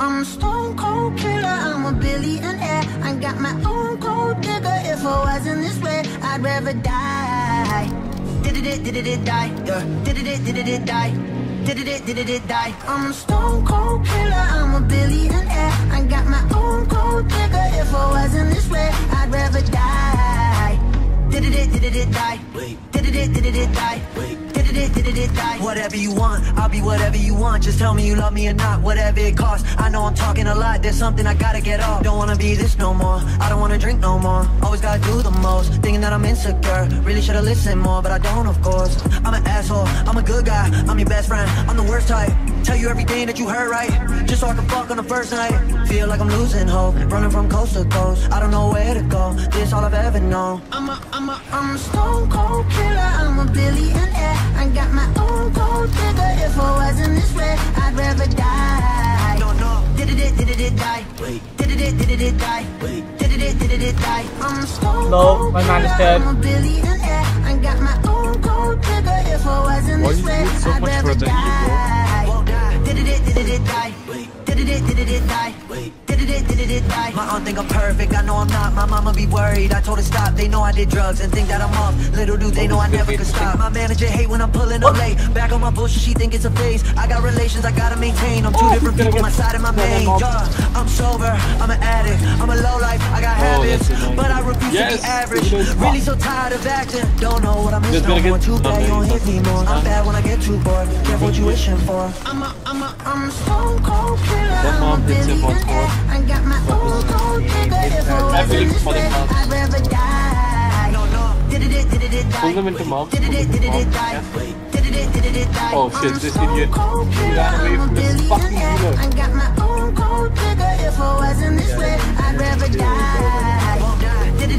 I'm a stone cold killer, I'm a billionaire. I got my own gold digger. If I wasn't this way, I'd rather die. Did it die? Did it die? Did it die? I'm a stone cold killer, I'm a billionaire. I got my own gold digger. If I wasn't this way, I'd rather die. Did it die? Did it die? Did it die? Whatever you want, I'll be whatever you want. Just tell me you love me or not, whatever it costs. I know I'm talking a lot, there's something I gotta get off. Don't wanna be this no more, I don't wanna drink no more. Always gotta do the most, thinking that I'm insecure. Really should've listened more, but I don't, of course. I'm an asshole, I'm a good guy, I'm your best friend, I'm the worst type. Tell you everything that you heard right, just so I can fuck on the first night. Feel like I'm losing hope, running from coast to coast. I don't know where to go, this all I've ever known. I'm a stone cold killer, I'm a billionaire. I got my own gold digger. If I wasn't this way, I'd rather die. No. Did it die? Wait. Did it die? Wait. Did it die? I'm a stone cold killer, I'm a billionaire. I got my own gold digger. If I wasn't this way, I'd rather die. Did it die? Wait. Did it die? Wait. Did it die? My aunt think I'm perfect, I know I'm not. My mama be worried, I told her stop. They know I did drugs and think that I'm off. Little do they know I never could stop. My manager hate when I'm pulling up late. Back on my bullshit, she think it's a phase. I got relations I gotta maintain. I'm two different people, my side and my main. Yeah, I'm sober, I'm an addict, I'm a lowlife, I got habits, but I refuse to be average. Really so tired of acting. Don't know what I'm missing, no more. Too bad you don't hit me more. I'm bad when I get too bored. Get what you wishing for. I'm a stone cold killer, I'm a billionaire. I got my own gold digger. If I wasn't this way, I'd rather die. No. Did it die? Did it die? Did it die? Oh shit, this idiot. I'm a billionaire. I got my own gold digger. If I wasn't this way, I'd rather die. Did it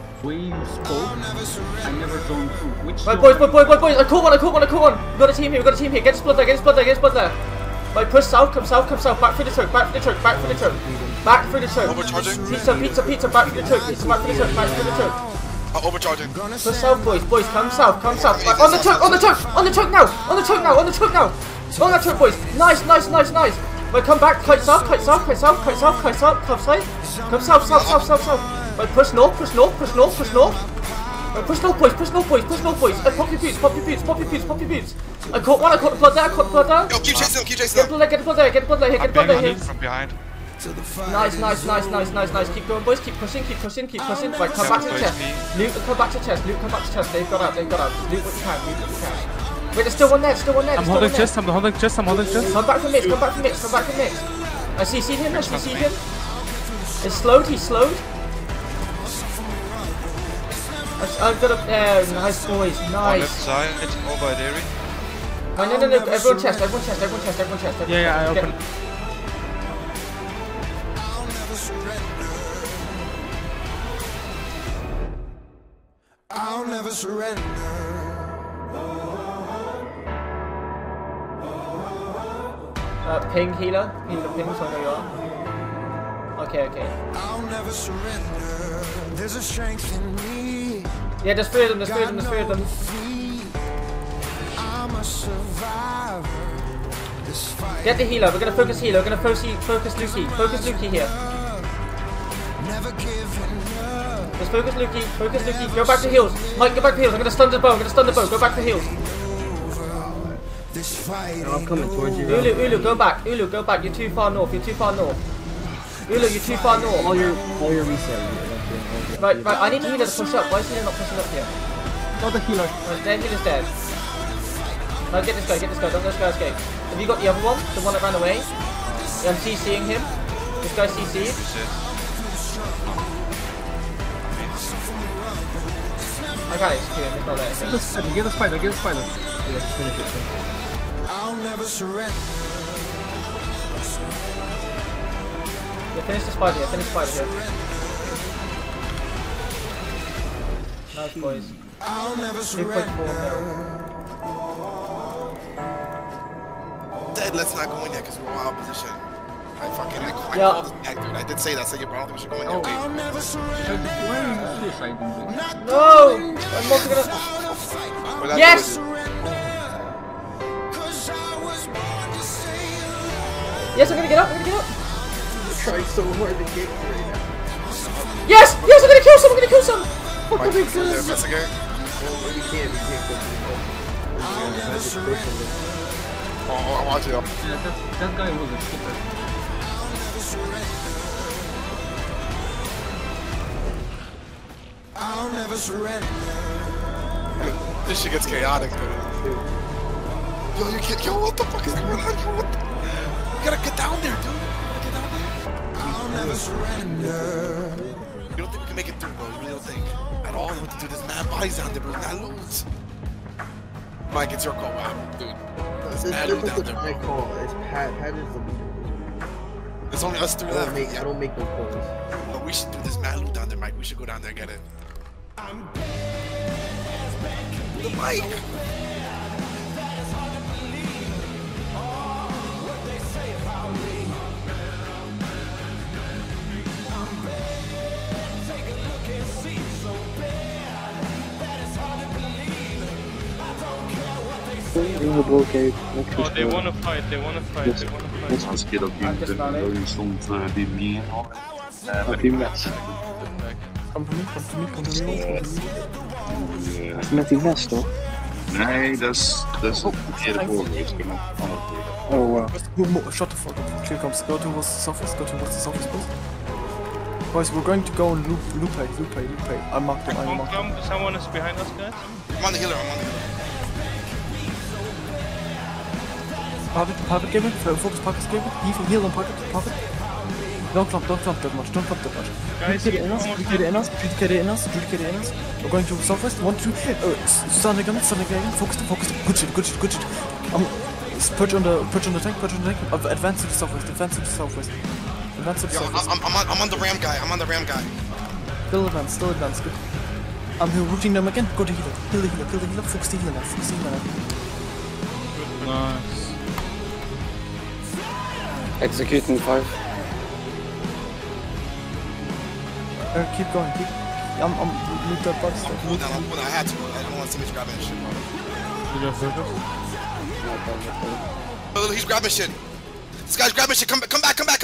we spoke. I never gone through. Which? Right, boys! I caught one. We got a team here. Get split there. Like, push south, come south, back through the choke. Overcharging. Pizza, back through the choke. Overcharging. Push south, boys, come south. Back. On the choke now. On that choke, boys. Nice. Like, come back, kite south, come south. Like, push north. Right, push north boys. Pop your boots. I caught the blood there, Yo, keep chasing. Get the blood there. From behind. Nice. Keep going, boys. Keep pushing. Right, come back to the chest. Luke, come back to chest. They've got out. Just Luke what you can. Wait, there's still one there, I'm holding chest. Come back from mix. I see him. It's slowed, I've got up there, nice boys, nice. On left side, it's over there. No, everyone chest. Yeah, I open. I'll never surrender. Ping healer, need the ping, so I know you are. Okay. I'll never surrender, there's a strength in me. Yeah, there's three of them. I'm a survivor. This fight. Get the healer. We're gonna focus healer. We're gonna focus Lukey here. Just focus Lukey. Go back to heals. Mike, go back to heals. I'm gonna stun the bow. Go back to heals. I'm coming towards you. Ulu, go back. You're too far north. Ulu, you're too far north. All your reset. Right, I need a healer to push up. Why is healer not pushing up here? Not the healer. Right, their healer's dead. No, get this guy. Don't let this guy escape. Have you got the other one? The one that ran away? I'm CCing him. This guy CC'd. I got it. It's not there. Get the spider. Yeah, just finish it. I'll never surrender. Yeah, finish this party, finish the party here. Nice, boys. 3.4. Dead, let's not go in there because we're in wild position. I did say that, so I don't think we should go in there. No! I'm not gonna... Yes! Yes, I'm gonna get up, I'm gonna get up! I'm trying so hard to get right now. Yes! Yes, I'm gonna kill some, I'm gonna kill some! Fuck the big goodness! Oh, I'll watch it up. Yeah, that guy was a skipper. I'll never surrender. This shit gets chaotic, dude. Yo, you can't, yo, what the fuck is going on? What the... You gotta get down there, dude! Get down there! I'll never surrender. You don't think we can make it through, bro? You really don't think? At all, you know what to do. There's mad bodies down there, bro. We're gonna lose. Mike, it's your call. Wow, dude. There's mad down there, bro. My call. It's Pat. Pat is the leader. There's only us three left. I don't make no calls. No, we should do this mad loot down there, Mike. We should go down there and get it. I'm the Mike! Oh, they wanna fight, they wanna fight, yes. They wanna fight. Yes, I'm scared of being very strong, be mean. I think that's... Come to me. That's not the mess, though. Nee, that's not the verkeerde voorbeeld. Oh, wow. Shut the fuck up. Here comes, go towards the surface, please. Boys, we're going to go and loop. I marked him, I marked him. Someone is behind us, guys. I'm on the healer. Puppet Gamer, focus Puppet Gamer, heal on Puppet. Don't clump that much. Guys, Judicate in us. We're going to southwest, 1, 2, Stunning again, focus, good shit. Perch on the tank, advance to the southwest. I'm on the ram guy. Still advance, good. I'm here rooting them again, go to healer, kill the healer, focus the healer now. Nice. Executing 5. Keep going. I'm that box. I'm cool down. I had to. I don't want to see me grabbing shit. He's grabbing shit. This guy's grabbing shit. Come back.